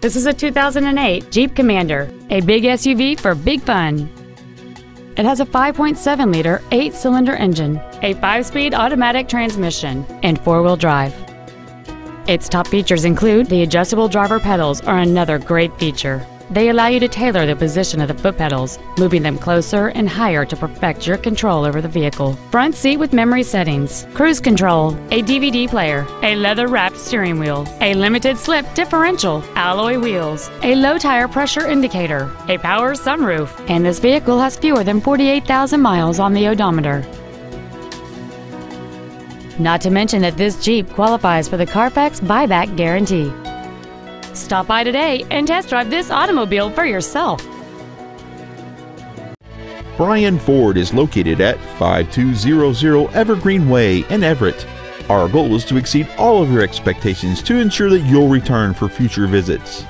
This is a 2008 Jeep Commander, a big SUV for big fun. It has a 5.7-liter 8-cylinder engine, a 5-speed automatic transmission, and 4-wheel drive. Its top features include the adjustable driver pedals are another great feature. They allow you to tailor the position of the foot pedals, moving them closer and higher to perfect your control over the vehicle. Front seat with memory settings, cruise control, a DVD player, a leather-wrapped steering wheel, a limited-slip differential, alloy wheels, a low-tire pressure indicator, a power sunroof, and this vehicle has fewer than 48,000 miles on the odometer. Not to mention that this Jeep qualifies for the Carfax buyback guarantee. Stop by today and test drive this automobile for yourself. Brien Ford is located at 5200 Evergreen Way in Everett. Our goal is to exceed all of your expectations to ensure that you'll return for future visits.